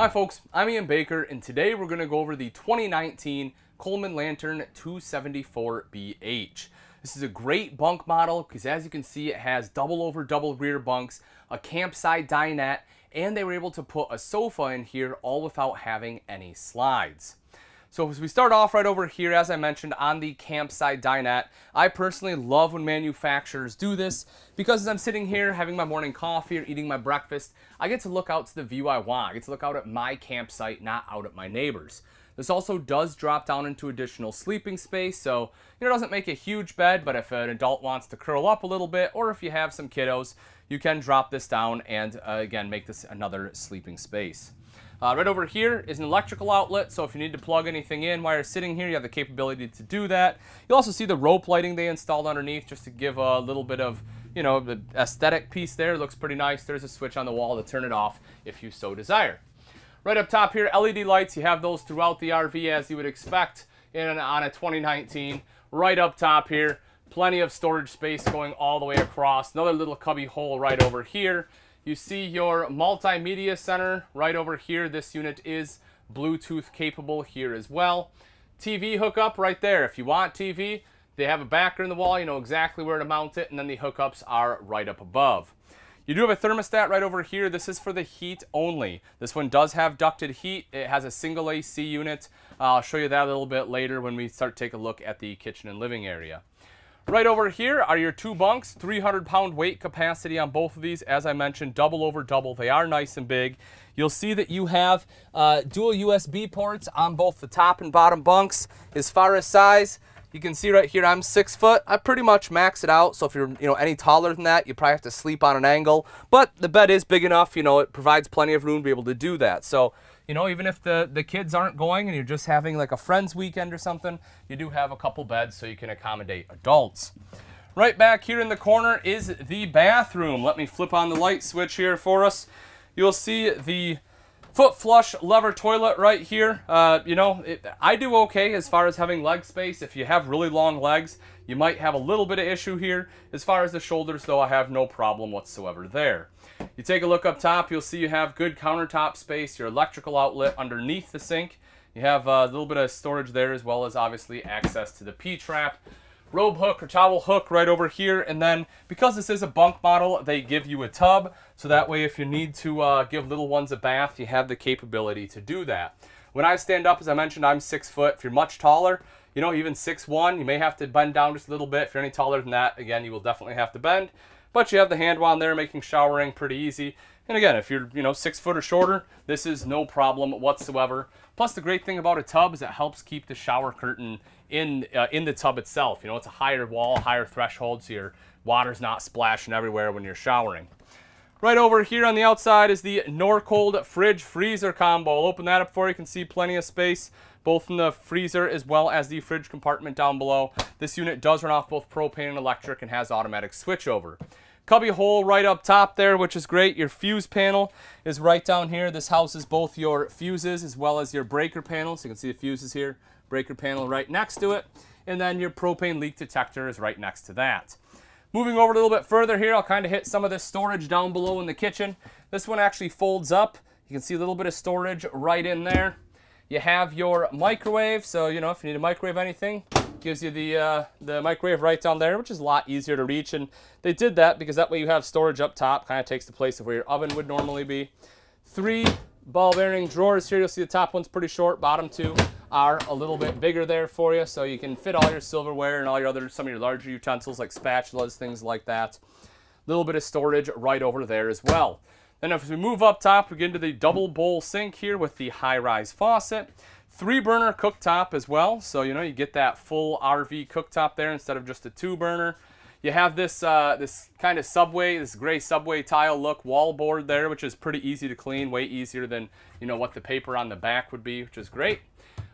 Hi folks, I'm Ian Baker, and today we're going to go over the 2019 Coleman Lantern 274BH. This is a great bunk model because, as you can see, it has double over double rear bunks, a campsite dinette, and they were able to put a sofa in here all without having any slides. So as we start off right over here, as I mentioned, on the campsite dinette, I personally love when manufacturers do this because as I'm sitting here having my morning coffee or eating my breakfast, I get to look out to the view I want. I get to look out at my campsite, not out at my neighbor's. This also does drop down into additional sleeping space, so it doesn't make a huge bed, but if an adult wants to curl up a little bit or if you have some kiddos, you can drop this down and again make this another sleeping space. Right over here is an electrical outlet, so if you need to plug anything in while you're sitting here, you have the capability to do that. You'll also see the rope lighting they installed underneath just to give a little bit of, you know, the aesthetic piece there. It looks pretty nice. There's a switch on the wall to turn it off if you so desire. Right up top here, LED lights. You have those throughout the RV as you would expect on a 2019. Right up top here, plenty of storage space going all the way across. Another little cubby hole right over here. You see your multimedia center right over here. This unit is Bluetooth capable here as well. TV hookup right there. If you want TV, they have a backer in the wall. You know exactly where to mount it, and then the hookups are right up above. You do have a thermostat right over here. This is for the heat only. This one does have ducted heat. It has a single AC unit. I'll show you that a little bit later when we start to take a look at the kitchen and living area. Right over here are your two bunks, 300-pound weight capacity on both of these. As I mentioned, double over double. They are nice and big. You'll see that you have dual USB ports on both the top and bottom bunks. As far as size, you can see right here, I'm 6 foot. I pretty much max it out, so if you're any taller than that, you probably have to sleep on an angle. But the bed is big enough, it provides plenty of room to be able to do that. So, even if the kids aren't going and you're just having like a friend's weekend or something, you do have a couple beds so you can accommodate adults. Right back here in the corner is the bathroom. Let me flip on the light switch here for us. You'll see the foot flush lever toilet right here. I do okay as far as having leg space. If you have really long legs, you might have a little bit of issue here. As far as the shoulders, though, I have no problem whatsoever there. You take a look up top, you'll see you have good countertop space, your electrical outlet underneath the sink. You have a little bit of storage there, as well as obviously access to the P-trap, robe hook or towel hook right over here. And then because this is a bunk model, they give you a tub. So that way, if you need to give little ones a bath, you have the capability to do that. When I stand up, as I mentioned, I'm 6 foot. If you're much taller, even 6'1", you may have to bend down just a little bit. If you're any taller than that, again, you will definitely have to bend. But you have the hand wand there, making showering pretty easy. And again, if you're 6 foot or shorter, this is no problem whatsoever. Plus, the great thing about a tub is it helps keep the shower curtain in the tub itself. It's a higher wall, higher threshold, so your water's not splashing everywhere when you're showering. Right over here on the outside is the Norcold fridge freezer combo. I'll open that up for you. You can see plenty of space, both in the freezer as well as the fridge compartment down below. This unit does run off both propane and electric and has automatic switchover. Cubby hole right up top there, which is great. Your fuse panel is right down here. This houses both your fuses as well as your breaker panel. So you can see the fuses here, breaker panel right next to it. And then your propane leak detector is right next to that. Moving over a little bit further here, I'll kind of hit some of this storage down below in the kitchen. This one actually folds up. You can see a little bit of storage right in there. You have your microwave, so if you need to microwave anything, gives you the microwave right down there, which is a lot easier to reach. And they did that because that way you have storage up top, kind of takes the place of where your oven would normally be. 3 ball bearing drawers here. You'll see the top one's pretty short, bottom two are a little bit bigger there for you, so you can fit all your silverware and all your other, some of your larger utensils like spatulas, things like that. A little bit of storage right over there as well. Then as we move up top, we get into the double bowl sink here with the high-rise faucet. 3-burner cooktop as well, so you get that full RV cooktop there instead of just a 2-burner. You have this this kind of subway, this gray subway tile look wall board there, which is pretty easy to clean, way easier than what the paper on the back would be, which is great.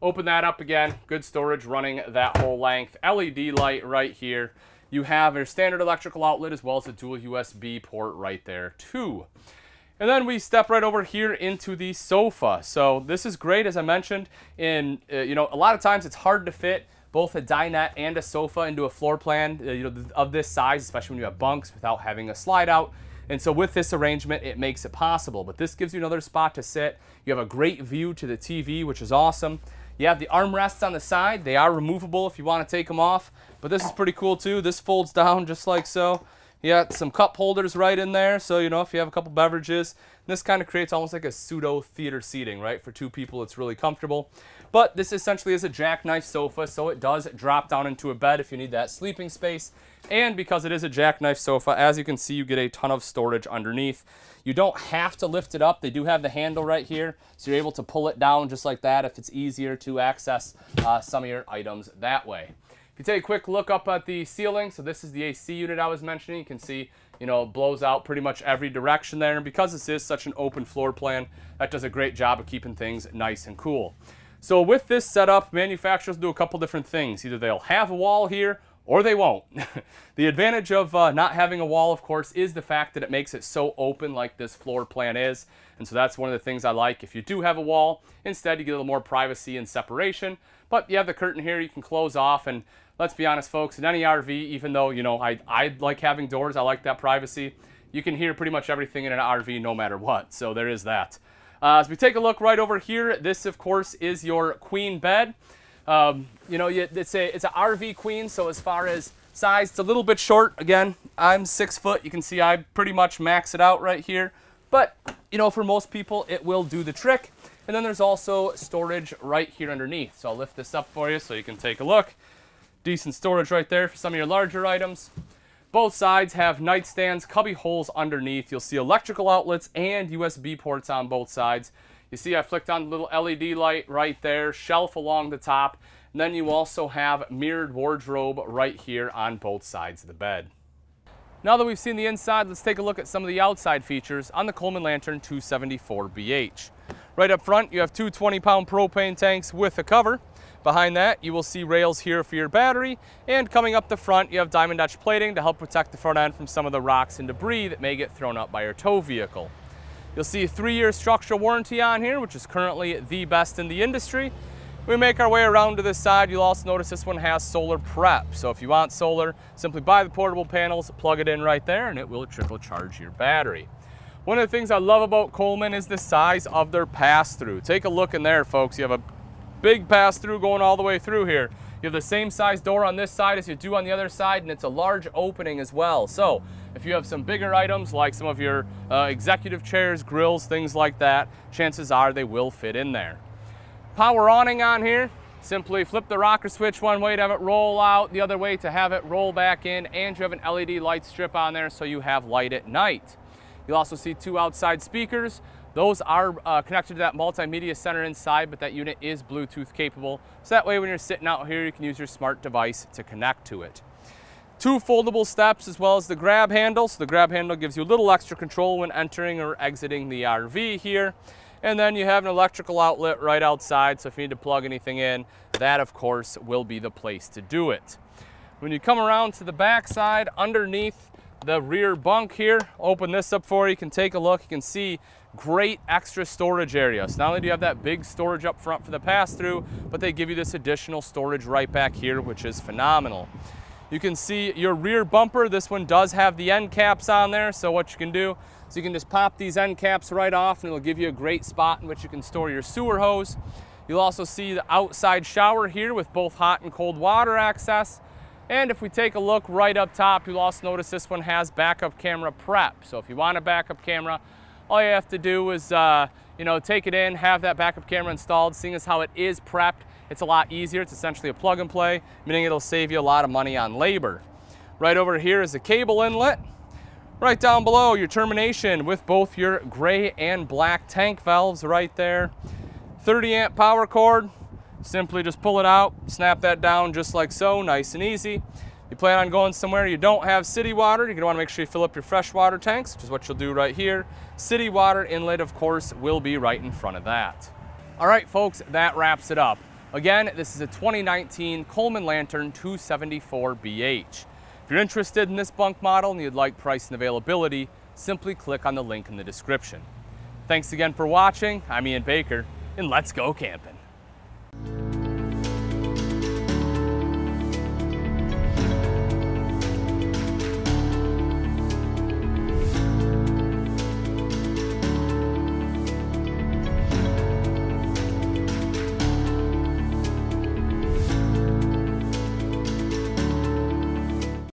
Open that up again, good storage running that whole length. LED light right here. You have your standard electrical outlet as well as a dual USB port right there too. And then we step right over here into the sofa. So this is great, as I mentioned, in a lot of times it's hard to fit both a dinette and a sofa into a floor plan of this size, especially when you have bunks, without having a slide out. And so with this arrangement, it makes it possible. But this gives you another spot to sit. You have a great view to the TV, which is awesome. You have the armrests on the side. They are removable if you want to take them off. But this is pretty cool too. This folds down just like so. You got some cup holders right in there. So, you know, if you have a couple beverages, this kind of creates almost like a pseudo theater seating, right? For two people, it's really comfortable. But this essentially is a jackknife sofa, so it does drop down into a bed if you need that sleeping space. And because it is a jackknife sofa, as you can see, you get a ton of storage underneath. You don't have to lift it up. They do have the handle right here, so you're able to pull it down just like that if it's easier to access some of your items that way. If you take a quick look up at the ceiling, so this is the AC unit I was mentioning. You can see, you know, it blows out pretty much every direction there. And because this is such an open floor plan, that does a great job of keeping things nice and cool. So with this setup, manufacturers do a couple different things. Either they'll have a wall here or they won't. The advantage of not having a wall, of course, is the fact that it makes it so open like this floor plan is. And so that's one of the things I like. If you do have a wall, instead you get a little more privacy and separation. But you have the curtain here you can close off, and let's be honest, folks, in any RV, even though, you know, I like having doors, I like that privacy, you can hear pretty much everything in an RV no matter what, so there is that. As we take a look right over here, this, of course, is your queen bed. You know, it's an RV queen, so as far as size, it's a little bit short. Again, I'm 6 foot. You can see I pretty much max it out right here. But, you know, for most people, it will do the trick. And then there's also storage right here underneath. So I'll lift this up for you so you can take a look. Decent storage right there for some of your larger items. Both sides have nightstands, cubby holes underneath. You'll see electrical outlets and USB ports on both sides. You see I flicked on the little LED light right there, shelf along the top, and then you also have mirrored wardrobe right here on both sides of the bed. Now that we've seen the inside, let's take a look at some of the outside features on the Coleman Lantern 274BH. Right up front, you have two 20-pound propane tanks with a cover. Behind that, you will see rails here for your battery. And coming up the front, you have diamond Dutch plating to help protect the front end from some of the rocks and debris that may get thrown up by your tow vehicle. You'll see a 3-year structural warranty on here, which is currently the best in the industry. We make our way around to this side. You'll also notice this one has solar prep. So if you want solar, simply buy the portable panels, plug it in right there, and it will trickle charge your battery. One of the things I love about Coleman is the size of their pass-through. Take a look in there, folks. You have a big pass-through going all the way through here. You have the same size door on this side as you do on the other side, and it's a large opening as well. So if you have some bigger items like some of your executive chairs, grills, things like that, chances are they will fit in there. Power awning on here, simply flip the rocker switch one way to have it roll out, the other way to have it roll back in, and you have an LED light strip on there so you have light at night. You'll also see two outside speakers. Those are connected to that multimedia center inside, but that unit is Bluetooth capable, so that way when you're sitting out here you can use your smart device to connect to it. Two foldable steps as well as the grab handle, so the grab handle gives you a little extra control when entering or exiting the RV here. And then you have an electrical outlet right outside, so if you need to plug anything in, that of course will be the place to do it. When you come around to the back side, underneath the rear bunk here, open this up for you, you can take a look, you can see great extra storage area. So not only do you have that big storage up front for the pass-through, but they give you this additional storage right back here, which is phenomenal. You can see your rear bumper. This one does have the end caps on there, so what you can do is you can just pop these end caps right off and it'll give you a great spot in which you can store your sewer hose. You'll also see the outside shower here with both hot and cold water access. And if we take a look right up top, you'll also notice this one has backup camera prep. So if you want a backup camera, all you have to do is you know, take it in, have that backup camera installed. Seeing as how it is prepped, it's a lot easier. It's essentially a plug and play, meaning it'll save you a lot of money on labor. Right over here is a cable inlet. Right down below, your termination with both your gray and black tank valves right there. 30-amp power cord. Simply just pull it out, snap that down just like so, nice and easy. You plan on going somewhere you don't have city water, you're going to want to make sure you fill up your fresh water tanks, which is what you'll do right here. City water inlet, of course, will be right in front of that. All right, folks, that wraps it up. Again, this is a 2019 Coleman Lantern 274BH. If you're interested in this bunk model and you'd like price and availability, simply click on the link in the description. Thanks again for watching. I'm Ian Baker, and let's go camping.